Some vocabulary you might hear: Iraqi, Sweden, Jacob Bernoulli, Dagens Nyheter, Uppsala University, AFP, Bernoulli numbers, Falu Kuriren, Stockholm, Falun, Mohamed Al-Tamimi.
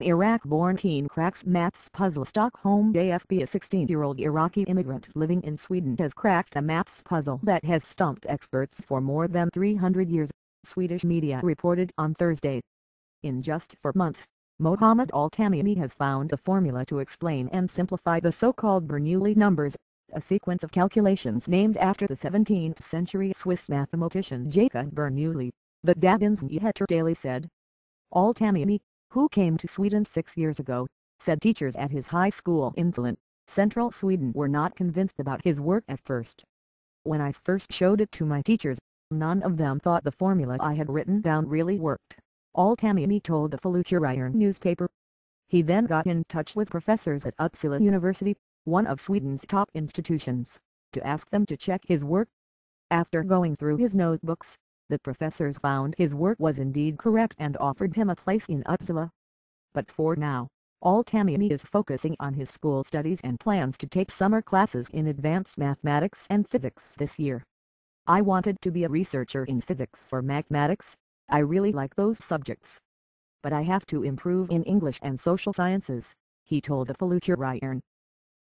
Iraq-born teen cracks maths puzzle. Stockholm AFP. A 16-year-old Iraqi immigrant living in Sweden has cracked a maths puzzle that has stumped experts for more than 300 years, Swedish media reported on Thursday. In just 4 months, Mohamed Al-Tamimi has found a formula to explain and simplify the so-called Bernoulli numbers, a sequence of calculations named after the 17th-century Swiss mathematician Jacob Bernoulli, the Dagens Nyheter daily said. Al-Tamimi, who came to Sweden 6 years ago, said teachers at his high school in Falun, central Sweden, were not convinced about his work at first. "When I first showed it to my teachers, none of them thought the formula I had written down really worked," Al-Tamimi told the Falu Kuriren newspaper. He then got in touch with professors at Uppsala University, one of Sweden's top institutions, to ask them to check his work. After going through his notebooks, the professors found his work was indeed correct and offered him a place in Uppsala. But for now, Al-Tamimi is focusing on his school studies and plans to take summer classes in advanced mathematics and physics this year. "I wanted to be a researcher in physics or mathematics. I really like those subjects. But I have to improve in English and social sciences," he told the Falu Kuriren.